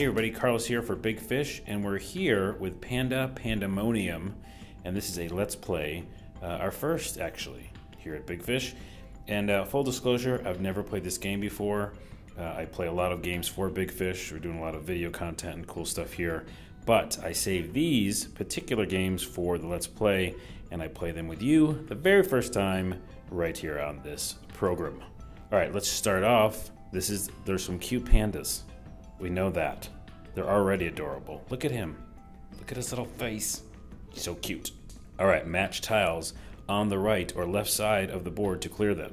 Hey everybody, Carlos here for Big Fish, and we're here with Panda Pandemonium, and this is a Let's Play, our first actually, here at Big Fish. And full disclosure, I've never played this game before. I play a lot of games for Big Fish. We're doing a lot of video content and cool stuff here, but I save these particular games for the Let's Play, and I play them with you the very first time right here on this program. All right, let's start off. There's some cute pandas. We know that. They're already adorable. Look at him. Look at his little face. He's so cute. All right, match tiles on the right or left side of the board to clear them.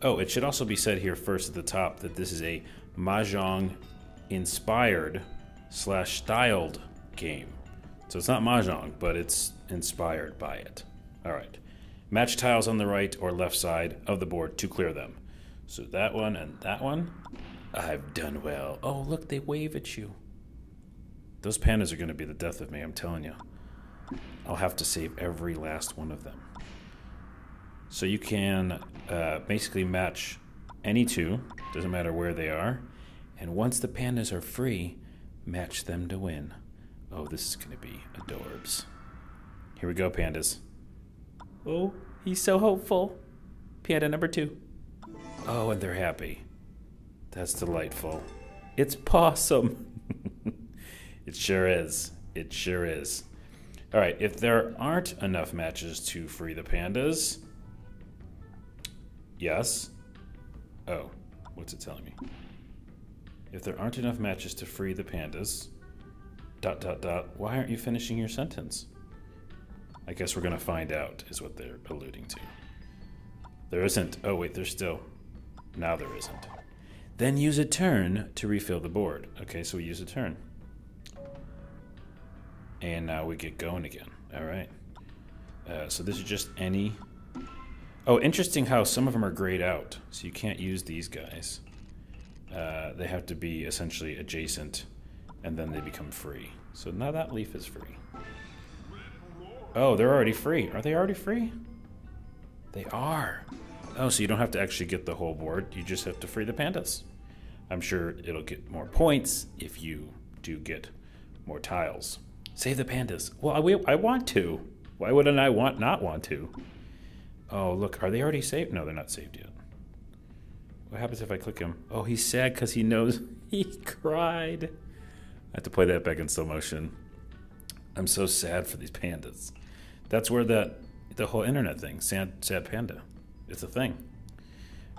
Oh, it should also be said here first at the top that this is a Mahjong inspired / styled game. So it's not Mahjong, but it's inspired by it. All right. Match tiles on the right or left side of the board to clear them. So that one and that one. I've done well. Oh, look, they wave at you. Those pandas are going to be the death of me, I'm telling you. I'll have to save every last one of them. So you can basically match any two, doesn't matter where they are, and once the pandas are free, match them to win. Oh, this is going to be adorbs. Here we go, pandas. Oh, he's so hopeful. Panda number two. Oh, and they're happy. That's delightful. It's Possum. It sure is. It sure is. All right, if there aren't enough matches to free the pandas. Yes. Oh, what's it telling me? If there aren't enough matches to free the pandas. ... Why aren't you finishing your sentence? I guess we're going to find out is what they're alluding to. There isn't. Oh, wait, there's still. Now there isn't. Then use a turn to refill the board. Okay, so we use a turn. And now we get going again. All right. So this is just any... Oh, interesting how some of them are grayed out. So you can't use these guys. They have to be essentially adjacent, and then they become free. So now that leaf is free. Oh, they're already free. Are they already free? They are. Oh, so you don't have to actually get the whole board. You just have to free the pandas. I'm sure it'll get more points if you do get more tiles. Save the pandas. Well, I want to. Why wouldn't I not want to? Oh, look. Are they already saved? No, they're not saved yet. What happens if I click him? Oh, he's sad because he knows he cried. I have to play that back in slow motion. I'm so sad for these pandas. That's where the whole internet thing, sad panda. It's a thing.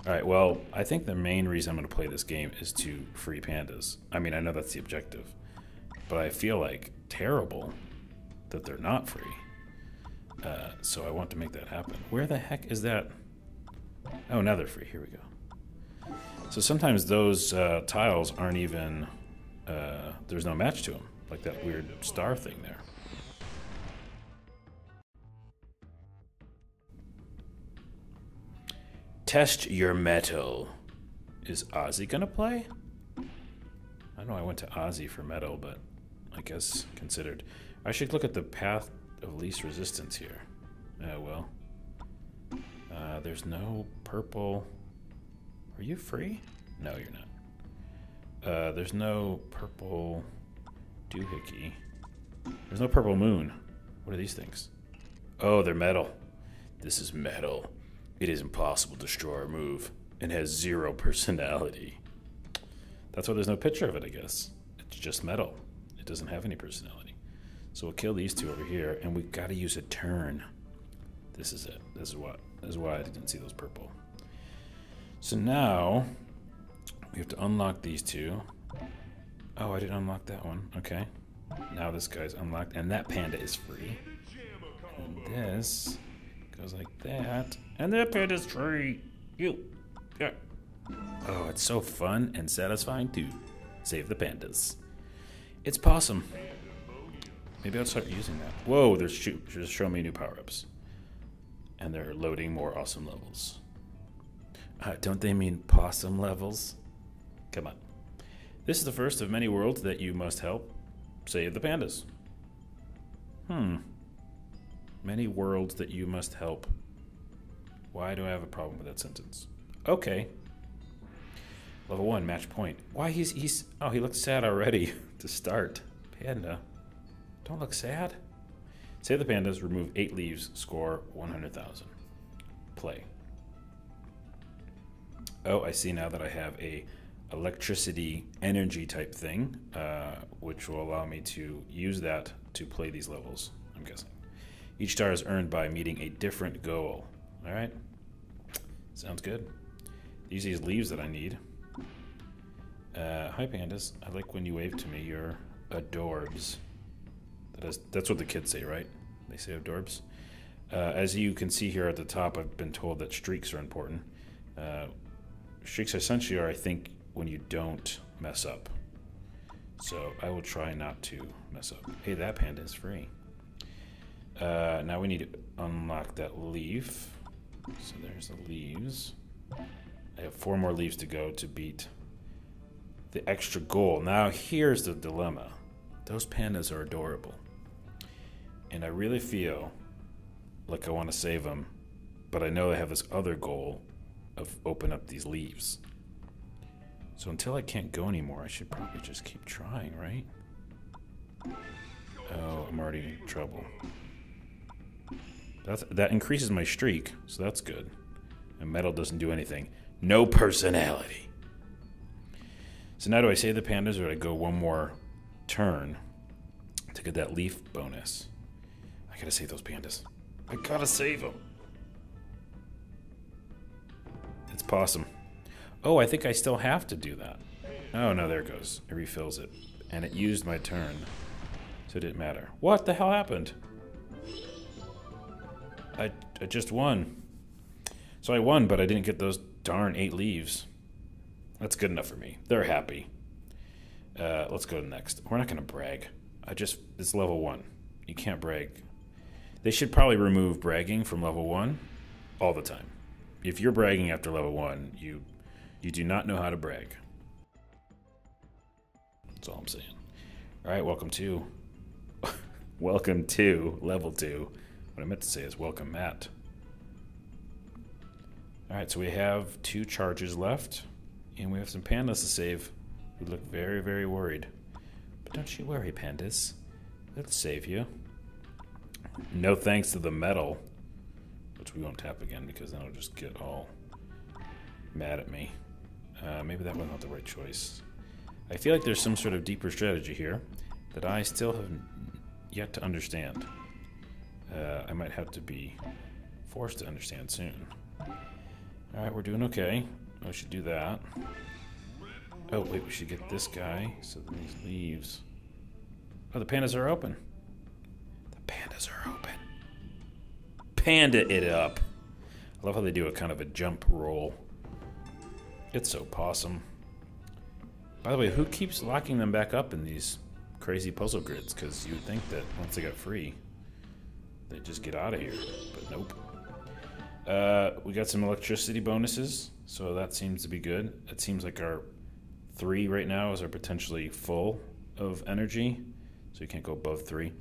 All right, well, I think the main reason I'm going to play this game is to free pandas. I mean, I know that's the objective, but I feel like terrible that they're not free. So I want to make that happen. Where the heck is that? Oh, now they're free. Here we go. So sometimes those tiles aren't even, there's no match to them, like that weird star thing there. Test your metal. Is Ozzy gonna play? I know I went to Ozzy for metal, but I guess considered. I should look at the path of least resistance here. Oh, well. There's no purple. Are you free? No, you're not. There's no purple doohickey. There's no purple moon. What are these things? Oh, they're metal. This is metal. It is impossible to destroy or move, and has zero personality. That's why there's no picture of it, I guess. It's just metal. It doesn't have any personality. So we'll kill these two over here, and we've got to use a turn. This is it. This is why I didn't see those purple. So now we have to unlock these two. Oh, I didn't unlock that one. Okay. Now this guy's unlocked, and that panda is free. And this goes like that. And that panda's free. You. Yeah. Oh, it's so fun and satisfying to save the pandas. It's Possum. Maybe I'll start using that. Whoa, they're just showing me new power-ups. And they're loading more awesome levels. Don't they mean possum levels? Come on. This is the first of many worlds that you must help save the pandas. Hmm. Many worlds that you must help. Why do I have a problem with that sentence? Okay. Level 1, match point. Why he's oh, he looks sad already to start. Panda, don't look sad. Save the pandas, remove 8 leaves, score 100,000. Play. Oh, I see now that I have a electricity energy type thing, which will allow me to use that to play these levels, I'm guessing. Each star is earned by meeting a different goal. All right, sounds good. These are these leaves that I need. Hi pandas, I like when you wave to me, you're adorbs. That's what the kids say, right? They say adorbs. As you can see here at the top, I've been told that streaks are important. Streaks essentially are, I think, when you don't mess up. So I will try not to mess up. Hey, that panda is free. Now we need to unlock that leaf. So there's the leaves. I have 4 more leaves to go to beat the extra goal. Now here's the dilemma. Those pandas are adorable. And I really feel like I want to save them, but I know I have this other goal of open up these leaves. So until I can't go anymore, I should probably just keep trying, right? Oh, I'm already in trouble. That increases my streak, so that's good. And metal doesn't do anything. No personality. So now do I save the pandas, or do I go one more turn to get that leaf bonus? I gotta save those pandas. I gotta save them. It's possum. Oh, I think I still have to do that. Oh no, there it goes. It refills it. And it used my turn. So it didn't matter. What the hell happened? I just won. So I won, but I didn't get those darn 8 leaves. That's good enough for me. They're happy. Let's go to the next. We're not gonna brag. It's level 1. You can't brag. They should probably remove bragging from level 1 all the time. If you're bragging after level 1, you do not know how to brag. That's all I'm saying. All right, welcome to level 2. What I meant to say is welcome, Matt. All right, so we have 2 charges left, and we have some pandas to save. We look very, very worried. But don't you worry, pandas. Let's save you. No thanks to the metal, which we won't tap again because then it'll just get all mad at me. Maybe that was not the right choice. I feel like there's some sort of deeper strategy here that I still have yet to understand. I might have to be forced to understand soon. All right, we're doing okay. I should do that. Oh, wait, we should get this guy so that these leaves. Oh, the pandas are open. The pandas are open. Panda it up. I love how they do a kind of a jump roll. It's so possum. By the way, who keeps locking them back up in these crazy puzzle grids? Because you would think that once they got free, they'd just get out of here. But nope. We got some electricity bonuses, so that seems to be good. It seems like our 3 right now is potentially full of energy, so you can't go above 3.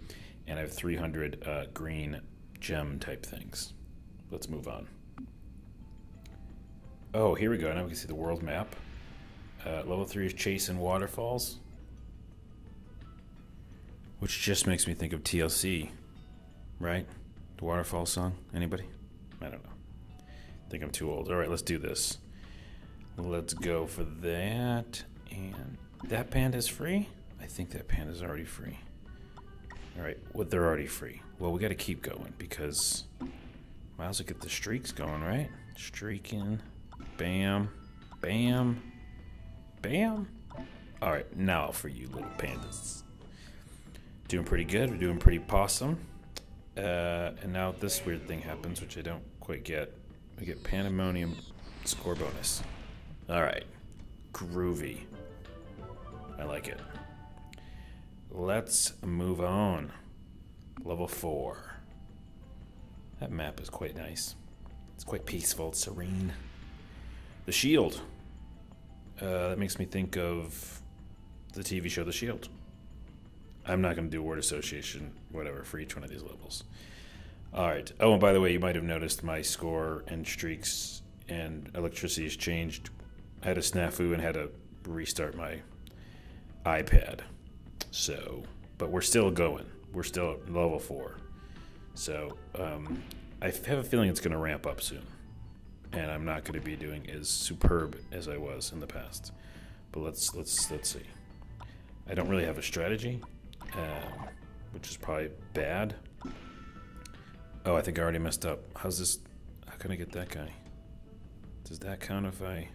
And I have 300 green gem type things. Let's move on. Oh, here we go. Now we can see the world map. Level 3 is Chase and Waterfalls, which just makes me think of TLC, right? The Waterfall song. Anybody? I don't know. I think I'm too old. All right, let's do this. Let's go for that. And that panda's free? I think that panda's already free. All right, well, they're already free. Well, we got to keep going because might as well get the streaks going, right? Streaking. Bam. Bam. Bam. All right, now for you little pandas. Doing pretty good. We're doing pretty possum. And now this weird thing happens, which I don't quite get. We get Pandemonium score bonus. All right, groovy. I like it. Let's move on. Level 4. That map is quite nice. It's quite peaceful, it's serene. The Shield. That makes me think of the TV show The Shield. I'm not going to do word association, whatever, for each one of these levels. All right. Oh, and by the way, you might have noticed my score and streaks and electricity has changed. I had a snafu and had to restart my iPad. So, but we're still going. We're still at level 4. So, I have a feeling it's going to ramp up soon. And I'm not going to be doing as superb as I was in the past. But let's see. I don't really have a strategy, which is probably bad. Oh, I think I already messed up. How's this? How can I get that guy? Does that count if I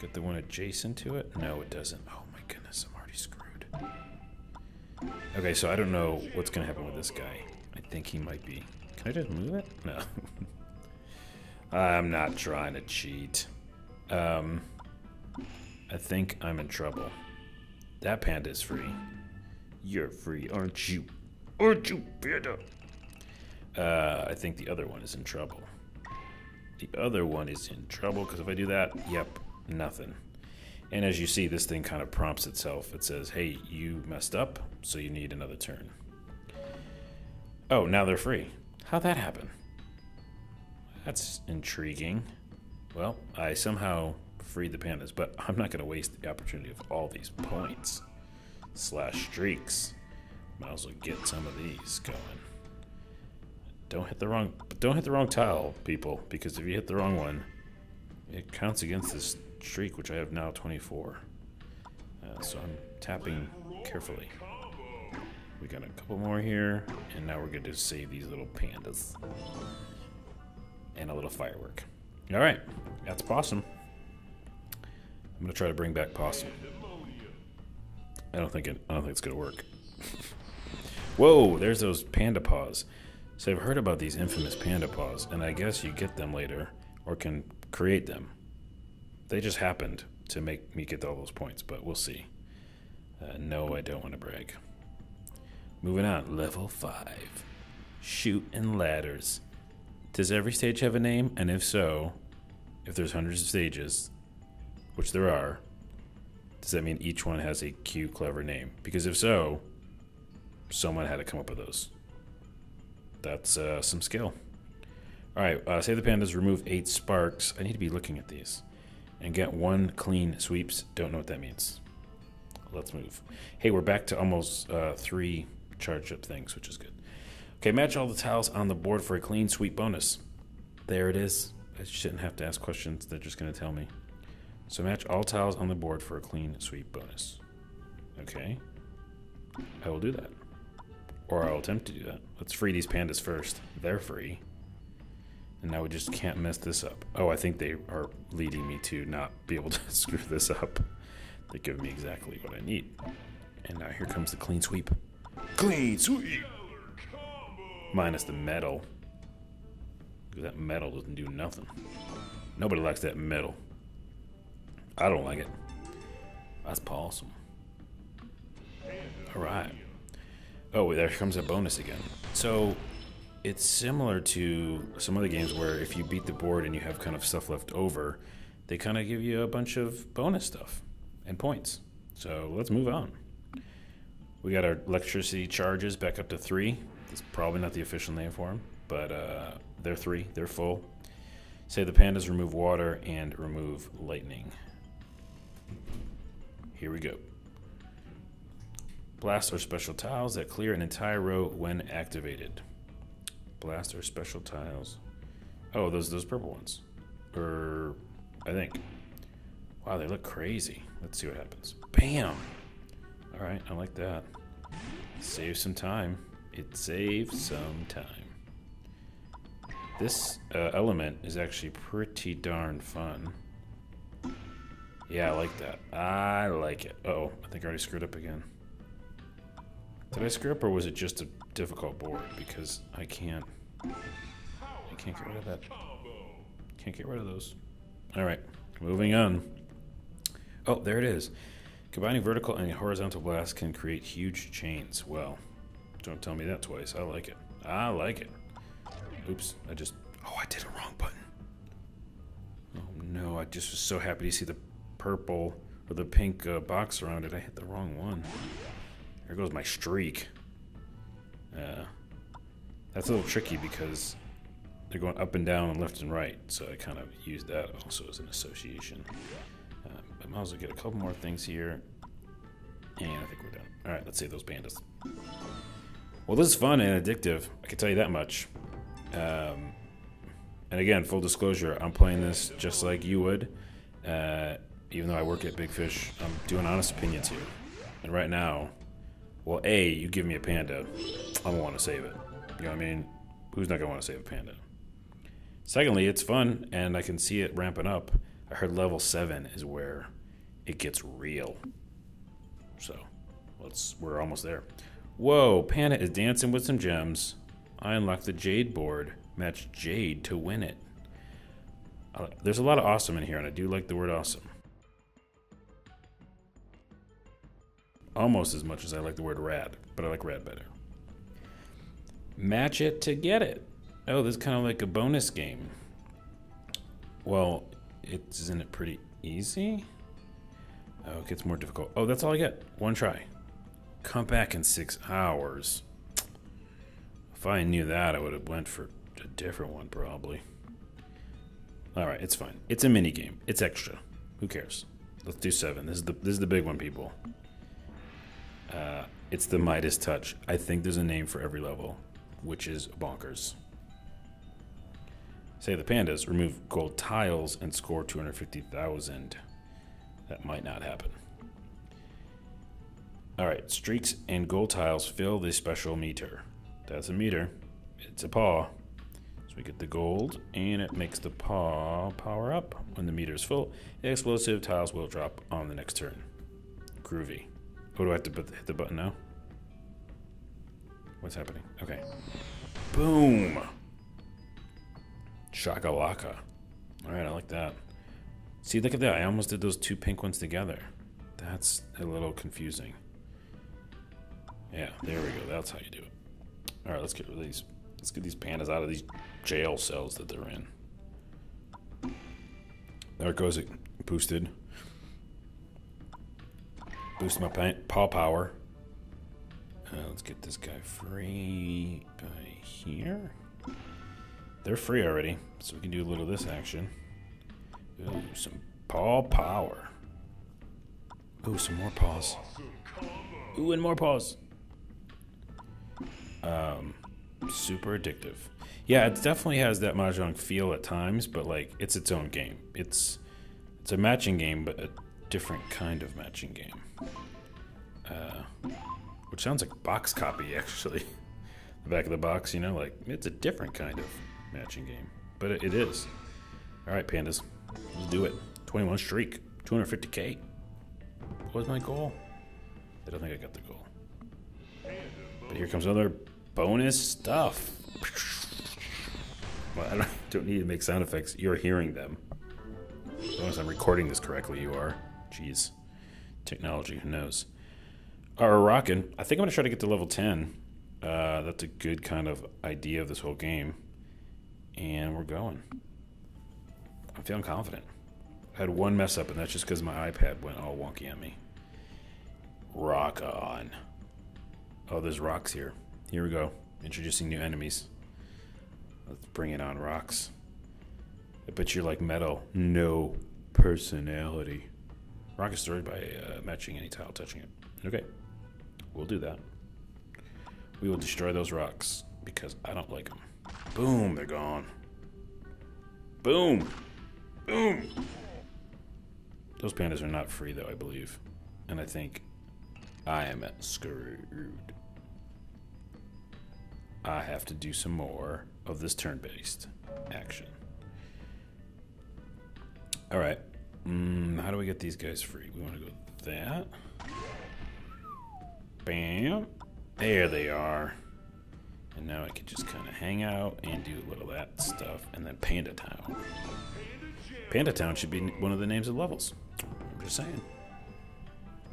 get the one adjacent to it? No, it doesn't. Oh my goodness, I'm already screwed. Okay, so I don't know what's going to happen with this guy. I think he might be... Can I just move it? No. I'm not trying to cheat. I think I'm in trouble. That panda's free. You're free, aren't you? Aren't you, panda? I think the other one is in trouble. The other one is in trouble, because if I do that, yep, nothing. And as you see, this thing kind of prompts itself. It says, hey, you messed up, so you need another turn. Oh, now they're free. How'd that happen? That's intriguing. Well, I somehow... freed the pandas, but I'm not going to waste the opportunity of all these points / streaks. Might as well get some of these going. Don't hit the wrong tile, people, because if you hit the wrong one, it counts against this streak, which I have now 24. So I'm tapping carefully. We got a couple more here, and now we're going to save these little pandas and a little firework. All right, that's possum. I'm gonna try to bring back possum. I don't think it's gonna work. Whoa, there's those panda paws. So I've heard about these infamous panda paws, and I guess you get them later or can create them. They just happened to make me get all those points, but we'll see. No, I don't want to brag. Moving on, level 5. Shoot and ladders. Does every stage have a name? And if so, if there's hundreds of stages, which there are, does that mean each one has a cute, clever name? Because if so, someone had to come up with those. That's some skill. All right, save the pandas, remove 8 sparks. I need to be looking at these. And get 1 clean sweeps. Don't know what that means. Let's move. Hey, we're back to almost 3 charge up things, which is good. Okay, match all the tiles on the board for a clean sweep bonus. There it is. I shouldn't have to ask questions. They're just going to tell me. So match all tiles on the board for a clean sweep bonus. Okay. I will do that. Or I'll attempt to do that. Let's free these pandas first. They're free. And now we just can't mess this up. Oh, I think they are leading me to not be able to screw this up. They give me exactly what I need. And now here comes the clean sweep. Clean sweep! Minus the metal. That metal doesn't do nothing. Nobody likes that metal. I don't like it. That's awesome. All right. Oh, there comes a bonus again. So it's similar to some other games where if you beat the board and you have kind of stuff left over, they kind of give you a bunch of bonus stuff and points. So let's move on. We got our electricity charges back up to 3. That's probably not the official name for them, but they're 3. They're full. Say the pandas, remove water, and remove lightning. Here we go. Blast or special tiles that clear an entire row when activated. Blast or special tiles. Oh, those purple ones. Or I think. Wow, they look crazy. Let's see what happens. Bam! All right, I like that. Save some time. It saves some time. This element is actually pretty darn fun. Yeah, I like that. I like it. Uh-oh, I think I already screwed up again. Did I screw up, or was it just a difficult board? Because I can't get rid of that. Can't get rid of those. All right, moving on. Oh, there it is. Combining vertical and horizontal blasts can create huge chains. Well, don't tell me that twice. I like it. I like it. Oops, oh, I did a wrong button. Oh no, I just was so happy to see the purple or the pink box around it. I hit the wrong one. There goes my streak. That's a little tricky because they're going up and down and left and right, so I kind of used that also as an association. I might as well get a couple more things here, and I think we're done. All right, let's save those pandas. Well, this is fun and addictive, I can tell you that much. And again, full disclosure, I'm playing this just like you would. Even though I work at Big Fish, I'm doing honest opinions here. And right now, well, A, you give me a panda, I'm gonna want to save it. You know what I mean? Who's not gonna want to save a panda? Secondly, it's fun, and I can see it ramping up. I heard level 7 is where it gets real. So, we're almost there. Whoa, Panda is dancing with some gems. I unlocked the Jade board. Match Jade to win it. There's a lot of awesome in here, and I do like the word awesome. Almost as much as I like the word rad, but I like rad better. Match it to get it. Oh, this is kind of like a bonus game. Well, isn't it pretty easy? Oh, it gets more difficult. Oh, that's all I get. One try. Come back in 6 hours. If I knew that, I would have went for a different one, probably. All right, it's fine. It's a mini game. It's extra. Who cares? Let's do 7. This is the big one, people. It's the Midas Touch. I think there's a name for every level, which is bonkers. Save the pandas. Remove gold tiles and score 250,000. That might not happen. All right, streaks and gold tiles fill the special meter. That's a meter. It's a paw. So we get the gold, and it makes the paw power up. When the meter is full, the explosive tiles will drop on the next turn. Groovy. Oh, do I have to hit the button now? What's happening? Okay. Boom! Shakalaka. All right, I like that. See, look at that. I almost did those two pink ones together. That's a little confusing. Yeah, there we go. That's how you do it. All right, let's get rid of these. Let's get these pandas out of these jail cells that they're in. There it goes. It boosted. Boost my paw power. Let's get this guy free by here. They're free already, so we can do a little of this action. Ooh, some paw power. Ooh, some more paws. Ooh, and more paws. Super addictive. Yeah, it definitely has that Mahjong feel at times, but like it's its own game. It's a matching game, but a different kind of matching game. Which sounds like box copy, actually. The back of the box, you know, like it's a different kind of matching game, but it is. All right, pandas, let's do it. 21 streak, 250K. What was my goal? I don't think I got the goal. But here comes another bonus stuff. Well, I don't need to make sound effects. You're hearing them. As long as I'm recording this correctly, you are. Jeez. Technology, who knows? All right, we're rocking. I think I'm going to try to get to level 10. That's a good kind of idea of this whole game. And we're going. I'm feeling confident. I had one mess up, and that's just because my iPad went all wonky on me. Rock on. Oh, there's rocks here. Here we go. Introducing new enemies. Let's bring it on, rocks. I bet you're like metal. No personality. Rock is destroyed by matching any tile touching it. Okay. We'll do that. We will destroy those rocks because I don't like them. Boom, they're gone. Boom. Boom. Those pandas are not free, though, I believe. And I think I am screwed. I have to do some more of this turn-based action. All right, how do we get these guys free? We want to go that. Bam, there they are. And now I can just kind of hang out and do a little of that stuff, and then Panda Town. Panda Town should be one of the names of levels. I'm just saying.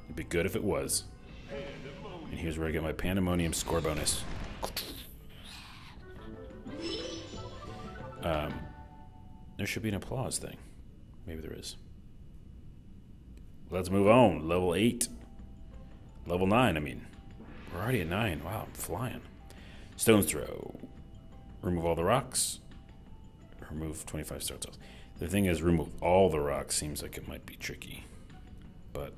It'd be good if it was. And here's where I get my Pandemonium score bonus. There should be an applause thing. Maybe there is. Let's move on. Level 8. Level 9, I mean. We're already at 9. Wow, I'm flying. Stone's throw. Remove all the rocks. Remove 25 stone tiles. The thing is, remove all the rocks seems like it might be tricky. But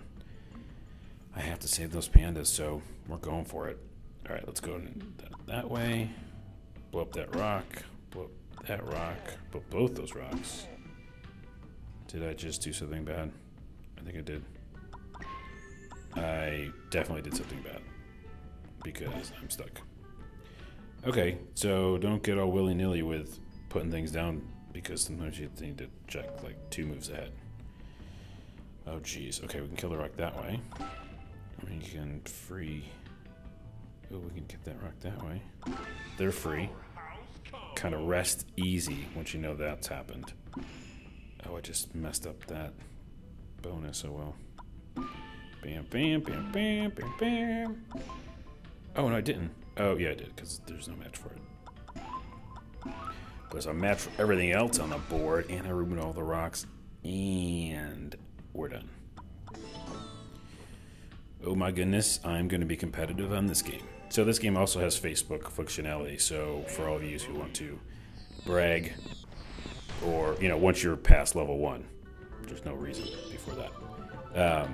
I have to save those pandas, so we're going for it. All right, let's go that way. Blow up that rock. Blow up that rock. Blow up both those rocks. Did I just do something bad? I think I did. I definitely did something bad because I'm stuck. Okay, so don't get all willy-nilly with putting things down because sometimes you need to check like 2 moves ahead. Oh geez, okay, we can kill the rock that way. We can free... Oh, we can get that rock that way. They're free. Kind of rest easy once you know that's happened. Oh, I just messed up that bonus, oh well. Bam, bam, bam, bam, bam, bam. Oh, no, I didn't. Oh, yeah, I did, because there's no match for it. There's a match for everything else on the board, and I removed all the rocks, and we're done. Oh my goodness, I'm going to be competitive on this game. So this game also has Facebook functionality, so for all of you who want to brag, or, you know, once you're past level 1, there's no reason before that.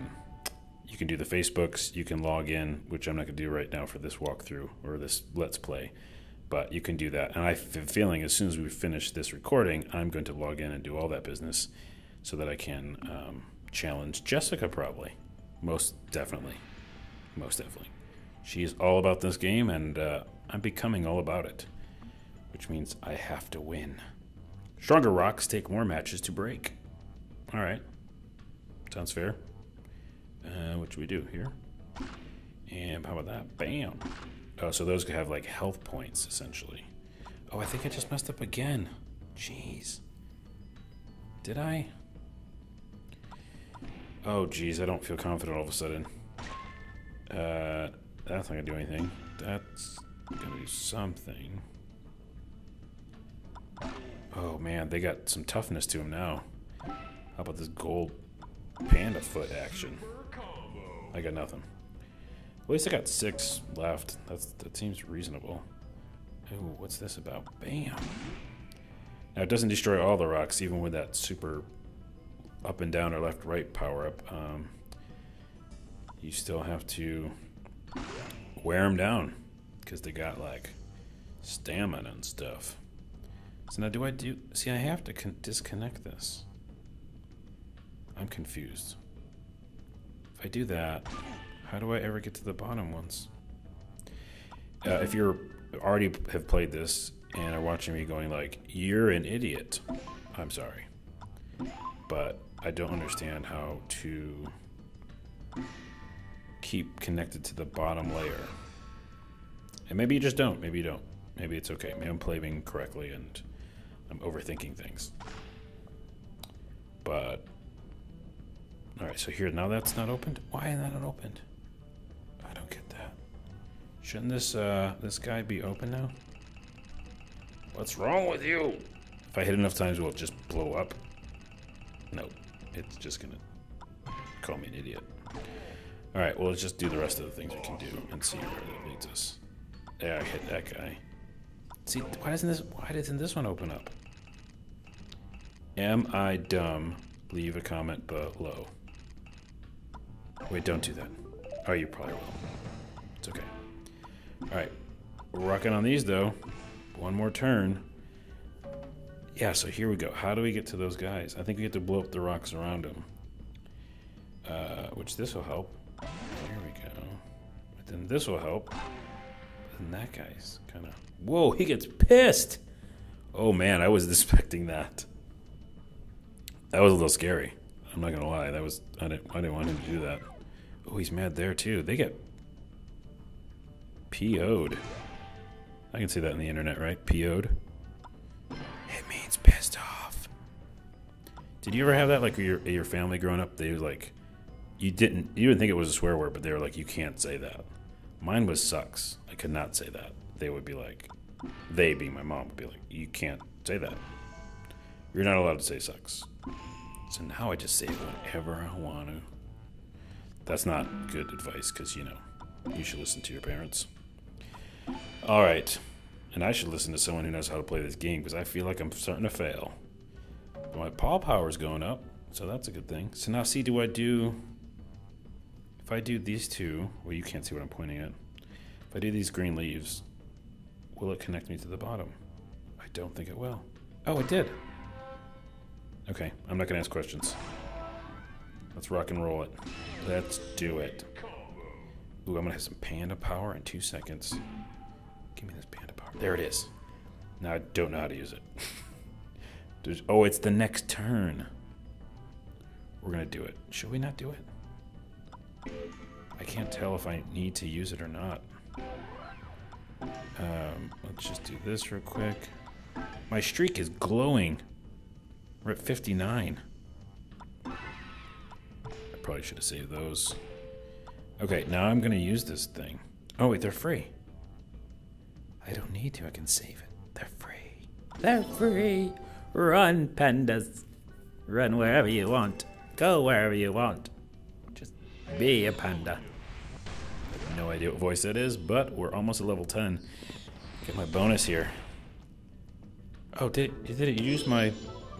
You can do the Facebooks, you can log in, which I'm not going to do right now for this walkthrough or this Let's Play, but you can do that. And I have a feeling as soon as we finish this recording, I'm going to log in and do all that business so that I can challenge Jessica probably. Most definitely. Most definitely. She is all about this game, and I'm becoming all about it, which means I have to win. Stronger rocks take more matches to break. All right. Sounds fair. What should we do here? And how about that? Bam. Oh, so those could have, like, health points, essentially. Oh, I think I just messed up again. Jeez. Did I? Oh, geez, I don't feel confident all of a sudden. That's not gonna do anything. That's gonna do something. Oh, man, they got some toughness to them now. How about this gold panda foot action? I got nothing. At least I got 6 left. That seems reasonable. Ooh, what's this about? Bam! Now, it doesn't destroy all the rocks, even with that super... up and down or left right power up. You still have to wear them down because they got like stamina and stuff. So now do I do, see, I have to disconnect this. I'm confused. If I do that, how do I ever get to the bottom ones? If you're already have played this and are watching me going like, you're an idiot, I'm sorry, but I don't understand how to keep connected to the bottom layer. And maybe you just don't. Maybe you don't. Maybe it's okay. Maybe I'm playing correctly and I'm overthinking things. But, all right, so here, now that's not opened. Why is that not opened? I don't get that. Shouldn't this, this guy be open now? What's wrong with you? If I hit enough times, will it just blow up? Nope, it's just gonna call me an idiot. All right, well, let's just do the rest of the things we can do and see where that leads us. Yeah, I hit that guy. See, why doesn't this one open up? Am I dumb? Leave a comment below. Wait, don't do that. Oh, you probably will. It's okay. All right, we're rocking on these though. One more turn. Yeah, so here we go. How do we get to those guys? I think we get to blow up the rocks around them. Which this will help. There we go. But then this will help. And that guy's kind of... Whoa, he gets pissed! Oh man, I wasn't expecting that. That was a little scary. I'm not gonna lie. That was... I didn't want him to do that. Oh, he's mad there too. They get... PO'd. I can see that on the internet, right? PO'd. It means pissed off. Did you ever have that, like, your family growing up? They were like, you didn't think it was a swear word, but they were like, you can't say that. Mine was sucks. I could not say that. They would be like, they being my mom would be like, you can't say that. You're not allowed to say sucks. So now I just say whatever I want to. That's not good advice because, you know, you should listen to your parents. All right. And I should listen to someone who knows how to play this game, because I feel like I'm starting to fail. But my paw power's going up, so that's a good thing. So now see, if I do these two, well, you can't see what I'm pointing at. If I do these green leaves, will it connect me to the bottom? I don't think it will. Oh, it did. Okay, I'm not gonna ask questions. Let's rock and roll it. Let's do it. Ooh, I'm gonna have some panda power in 2 seconds. Give me this panda power. There it is. Now I don't know how to use it. Oh, it's the next turn. We're gonna do it. Should we not do it? I can't tell if I need to use it or not. Let's just do this real quick. My streak is glowing. We're at 59. I probably should have saved those. Okay, now I'm gonna use this thing. Oh wait, they're free. I don't need to, I can save it. They're free. They're free. Run, pandas. Run wherever you want. Go wherever you want. Just be a panda. I have no idea what voice that is, but we're almost at level 10. Get my bonus here. Oh, did it use my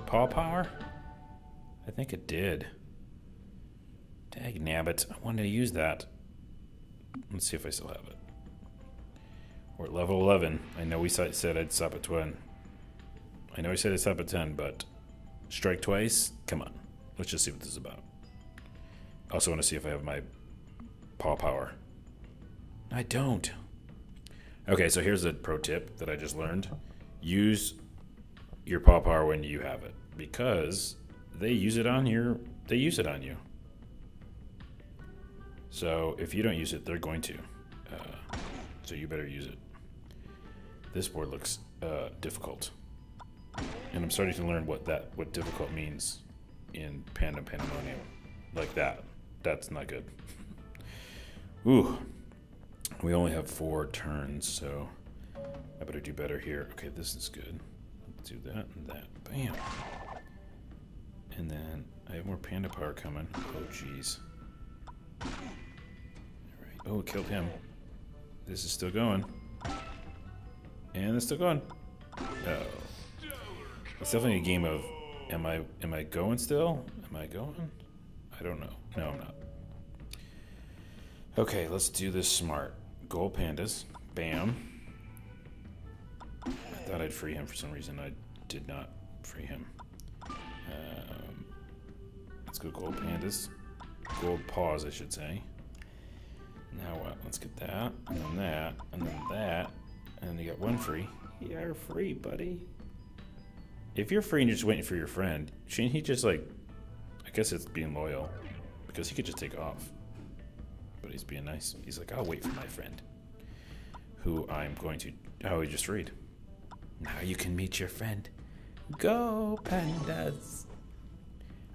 paw power? I think it did. Dag nabbit, I wanted to use that. Let's see if I still have it. We're at level 11. I know we said I'd stop at 10. I know I said I'd stop at 10, but strike twice? Come on. Let's just see what this is about. I also want to see if I have my paw power. I don't. Okay, so here's a pro tip that I just learned. Use your paw power when you have it, because they use it on your, they use it on you. So if you don't use it, they're going to. So you better use it. This board looks difficult, and I'm starting to learn what difficult means in Panda Pandemonium. Like that. That's not good. Ooh, we only have 4 turns, so I better do better here. Okay, this is good. Let's do that and that. Bam. And then I have more panda power coming. Oh, jeez. All right. Oh, it killed him. This is still going. And it's still going. Oh. It's definitely a game of am I going still? Am I going? I don't know. No, I'm not. Okay, let's do this smart. Gold pandas. Bam. I thought I'd free him for some reason. I did not free him. Let's go gold pandas. Gold paws, I should say. Now what? Let's get that, and then that, and then that, and then you got one free. You're free, buddy. If you're free and you're just waiting for your friend, shouldn't he just, like, I guess it's being loyal, because he could just take off. But he's being nice. He's like, I'll wait for my friend, who I'm going to, oh, he just freed. Now you can meet your friend. Go, pandas.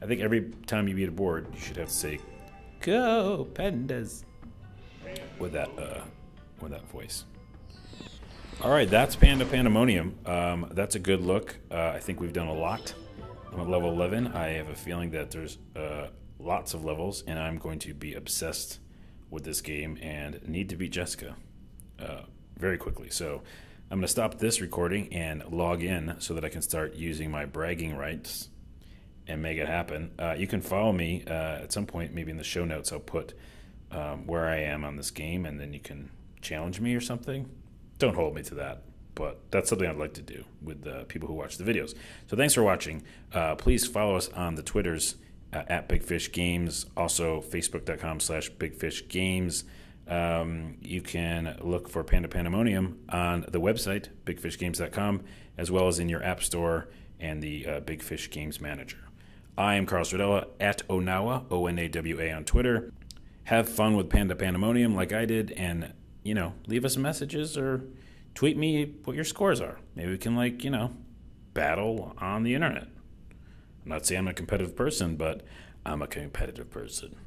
I think every time you beat a board, you should have to say, go, pandas. With that voice. All right, that's Panda Pandemonium. That's a good look. I think we've done a lot. I'm at level 11. I have a feeling that there's lots of levels, and I'm going to be obsessed with this game and need to beat Jessica very quickly. So I'm going to stop this recording and log in so that I can start using my bragging rights and make it happen. You can follow me at some point, maybe in the show notes I'll put where I am on this game, and then you can challenge me or something. Don't hold me to that, but that's something I'd like to do with the people who watch the videos. So thanks for watching. Please follow us on the Twitters at Big Fish Games, also facebook.com/Big Fish Games. You can look for Panda Pandemonium on the website, bigfishgames.com, as well as in your app store and the Big Fish Games Manager. I am Carl Stradella at Onawa, O-N-A-W-A on Twitter. Have fun with Panda Pandemonium like I did, and, you know, leave us messages or tweet me what your scores are. Maybe we can, like, you know, battle on the internet. I'm not saying I'm a competitive person, but I'm a competitive person.